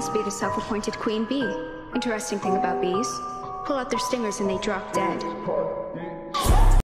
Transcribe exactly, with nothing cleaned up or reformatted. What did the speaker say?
must be the self-appointed queen bee. Interesting thing about bees, pull out their stingers and they drop dead.